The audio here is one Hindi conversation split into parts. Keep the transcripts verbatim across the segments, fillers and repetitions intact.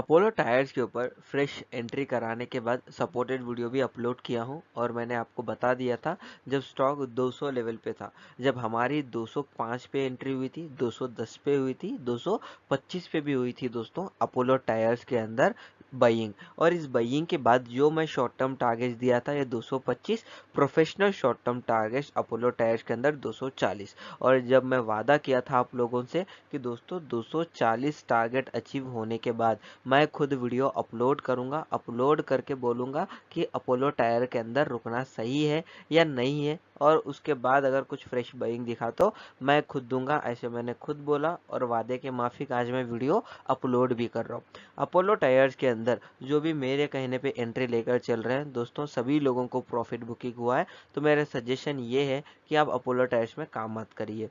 अपोलो टायर्स के ऊपर फ्रेश एंट्री कराने के बाद सपोर्टेड वीडियो भी अपलोड किया हूं और मैंने आपको बता दिया था जब स्टॉक दो सौ लेवल पे था, जब हमारी दो सौ पाँच पे एंट्री हुई थी, दो सौ दस पे हुई थी, दो सौ पच्चीस पे भी हुई थी दोस्तों अपोलो टायर्स के अंदर बाइंग। और इस बाइंग के बाद जो मैं शॉर्ट टर्म टारगेट दिया था ये दो सौ पच्चीस professional short term target Apollo tyres के अंदर दो सौ चालीस, और जब मैं वादा किया था आप लोगों से कि दोस्तों दो सौ चालीस टारगेट अचीव होने के बाद मैं खुद वीडियो अपलोड करूंगा, अपलोड करके बोलूंगा कि अपोलो टायर के अंदर रुकना सही है या नहीं है, और उसके बाद अगर कुछ फ्रेश बाइंग दिखा तो मैं खुद दूंगा, ऐसे मैंने खुद बोला और वादे के माफिक आज मैं वीडियो अपलोड भी कर रहा हूँ। अपोलो टायर्स के अंदर जो भी मेरे कहने पे एंट्री लेकर चल रहे हैं दोस्तों सभी लोगों को प्रॉफिट बुकिंग हुआ है, तो मेरा सजेशन ये है कि आप अपोलो टायर्स में काम मत करिए।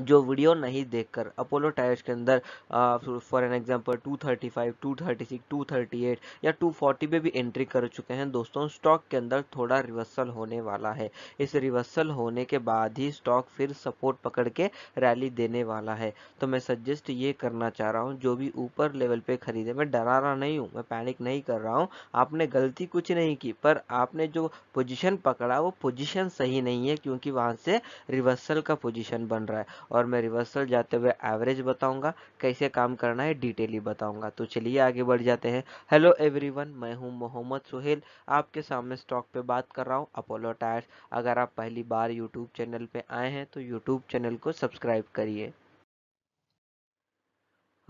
जो वीडियो नहीं देखकर अपोलो टायर्स के अंदर for an example two thirty five, two thirty six, two thirty eight या टू फोर्टी पे भी एंट्री कर चुके हैं दोस्तों, स्टॉक के अंदर थोड़ा रिवर्सल होने वाला है। इस रिवर्सल होने के बाद ही स्टॉक फिर सपोर्ट पकड़ के रैली देने वाला है। तो मैं सजेस्ट ये करना चाह रहा हूँ जो भी ऊपर लेवल पे खरीदे, मैं डरा रहा नहीं हूँ, मैं पैनिक नहीं कर रहा हूँ, आपने गलती कुछ नहीं की, पर आपने जो पोजिशन पकड़ा वो पोजिशन सही नहीं है क्योंकि वहाँ से रिवर्सल का पोजिशन बन रहा है। और मैं रिवर्सल जाते हुए एवरेज बताऊंगा, कैसे काम करना है डिटेली बताऊंगा। तो चलिए आगे बढ़ जाते हैं। हेलो एवरीवन, मैं हूं मोहम्मद सुहेल, आपके सामने स्टॉक पे बात कर रहा हूं अपोलो टायर्स। अगर आप पहली बार यूट्यूब चैनल पे आए हैं तो यूट्यूब चैनल को सब्सक्राइब करिए।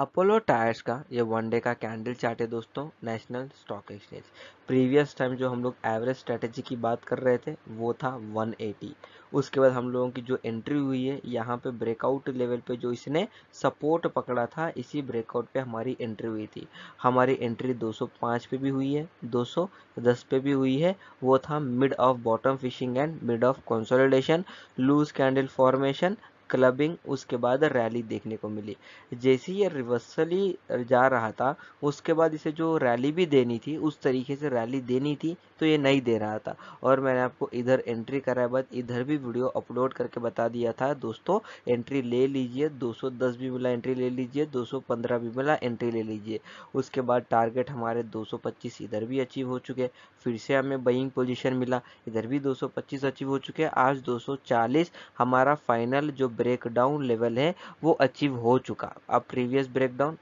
अपोलो टायर्स का ये वन डे का कैंडल चार्ट है दोस्तों, national stock exchange. Previous time जो हम लोग एवरेज स्ट्रेटेजी की बात कर रहे थे वो था वन एटी, उसके बाद हम लोगों की जो एंट्री हुई है यहाँ पे ब्रेकआउट लेवल पे जो इसने सपोर्ट पकड़ा था इसी ब्रेकआउट पे हमारी एंट्री हुई थी। हमारी एंट्री दो सौ पाँच पे भी हुई है, दो सौ दस पे भी हुई है, वो था mid of bottom fishing and mid of consolidation, loose candle formation, clubbing, उसके बाद रैली देखने को मिली। जैसे ये रिवर्सली जा रहा था उसके बाद इसे जो रैली भी देनी थी उस तरीके से रैली देनी थी तो ये नहीं दे रहा था, और मैंने आपको इधर एंट्री कराए बाद इधर भी वीडियो अपलोड करके बता दिया था दोस्तों एंट्री ले लीजिए, दो सौ दस भी मिला एंट्री ले लीजिए, दो सौ पंद्रह भी मिला एंट्री ले लीजिए। उसके बाद टारगेट हमारे दो सौ पच्चीस इधर भी अचीव हो चुके, फिर से हमें बाइंग पोजीशन मिला, इधर भी दो सौ पच्चीस अचीव हो चुके। आज दो सौ चालीस हमारा फाइनल जो ब्रेकडाउन लेवल है वो अचीव हो चुका। अब previous breakdown,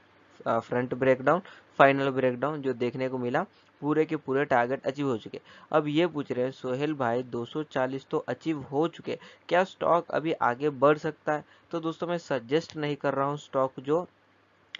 front breakdown, final breakdown जो देखने को मिला पूरे के पूरे टारगेट अचीव हो चुके। अब ये पूछ रहे हैं सोहेल भाई दो सौ चालीस तो अचीव हो चुके, क्या स्टॉक अभी आगे बढ़ सकता है? तो दोस्तों मैं सजेस्ट नहीं कर रहा हूँ स्टॉक जो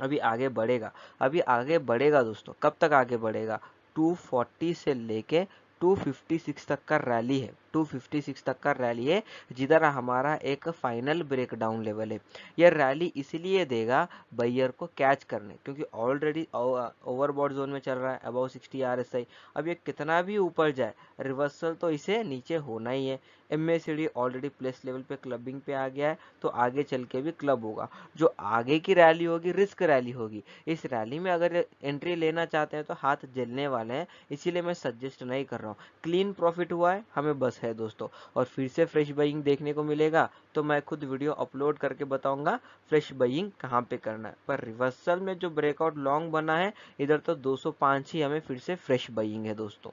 अभी आगे बढ़ेगा। अभी आगे बढ़ेगा दोस्तों, कब तक आगे बढ़ेगा? टू फोर्टी से लेके टू फिफ्टी सिक्स तक का रैली है, टू फिफ्टी सिक्स तक का रैली है जिधर हमारा एक फाइनल ब्रेकडाउन लेवल है। यह रैली इसलिए देगा बायर को कैच करने, क्योंकि ऑलरेडी ओवरबॉट जोन में चल रहा है about sixty R S I. अब ये कितना भी ऊपर जाए रिवर्सल तो इसे नीचे होना ही है। M A C D already place level पे क्लबिंग पे आ गया है तो आगे चल के भी क्लब होगा। जो आगे की रैली होगी रिस्क रैली होगी, इस रैली में अगर एंट्री लेना चाहते हैं तो हाथ जलने वाले हैं, इसीलिए मैं सजेस्ट नहीं कर रहा हूँ। क्लीन प्रॉफिट हुआ है हमें बस है दोस्तों, और फिर से फ्रेश बाइंग देखने को मिलेगा तो मैं खुद वीडियो अपलोड करके बताऊंगा फ्रेश बाइंग कहाँ पे करना है। पर रिवर्सल में जो ब्रेकआउट लॉन्ग बना है इधर तो दो सौ पाँच ही हमें फिर से फ्रेश बाइंग है दोस्तों।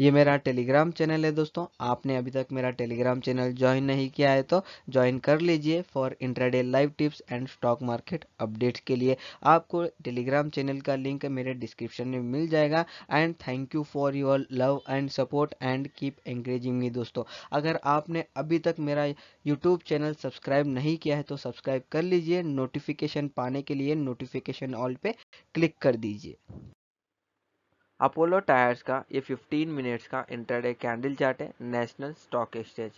ये मेरा टेलीग्राम चैनल है दोस्तों, आपने अभी तक मेरा टेलीग्राम चैनल ज्वाइन नहीं किया है तो ज्वाइन कर लीजिए for intraday live tips and stock market updates के लिए। आपको टेलीग्राम चैनल का लिंक मेरे डिस्क्रिप्शन में मिल जाएगा। And thank you for your love and support and keep encouraging me दोस्तों। अगर आपने अभी तक मेरा यूट्यूब चैनल सब्सक्राइब नहीं किया है तो सब्सक्राइब कर लीजिए, नोटिफिकेशन पाने के लिए नोटिफिकेशन ऑल पे क्लिक कर दीजिए। अपोलो टायर्स का ये फिफ्टीन मिनट्स का इंट्राडे कैंडल चार्ट है, national stock exchange.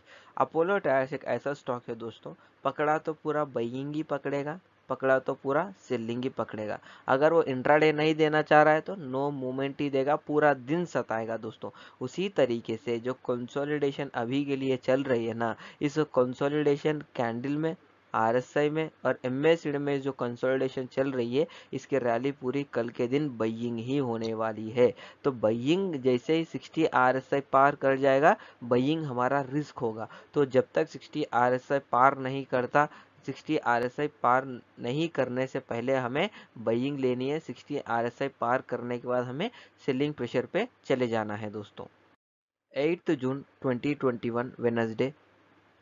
Apollo tyres एक ऐसा स्टॉक है दोस्तों पकड़ा तो पूरा बाइंग ही पकड़ेगा, पकड़ा तो पूरा सेलिंग ही पकड़ेगा। अगर वो इंट्राडे नहीं देना चाह रहा है तो नो मूवमेंट ही देगा, पूरा दिन सताएगा दोस्तों। उसी तरीके से जो कंसोलिडेशन अभी के लिए चल रही है ना, इस कंसोलिडेशन कैंडल में आर एस आई में और एम ए सी डी में जो कंसोलिडेशन चल रही है इसकी रैली पूरी कल के दिन बाइंग ही होने वाली है। तो बाइंग जैसे ही सिक्सटी आर एस आई पार कर जाएगा बाइंग हमारा रिस्क होगा, तो जब तक सिक्सटी आर एस आई पार नहीं करता सिक्सटी आरएसआई पार नहीं करने से पहले हमें बाइंग लेनी है। सिक्सटी आरएसआई पार करने के बाद हमें सेलिंग प्रेशर पे चले जाना है। दोस्तों आठ जून दो हज़ार इक्कीस वेडनेसडे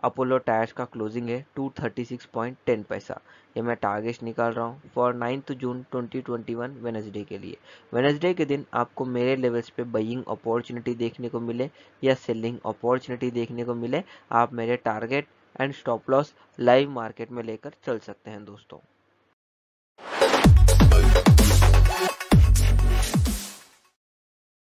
अपोलो टायर्स का क्लोजिंग है दो सौ छत्तीस पॉइंट दस पैसा। ये मैं टारगेट निकाल रहा हूँ फॉर नौ जून दो हज़ार इक्कीस वेडनेसडे के लिए। वेडनेसडे के दिन आपको मेरे लेवल्स पे बाइंग अपॉर्चुनिटी देखने को मिले या सेलिंग अपॉर्चुनिटी देखने को मिले, आप मेरे target and stop loss live market में लेकर चल सकते हैं। दोस्तों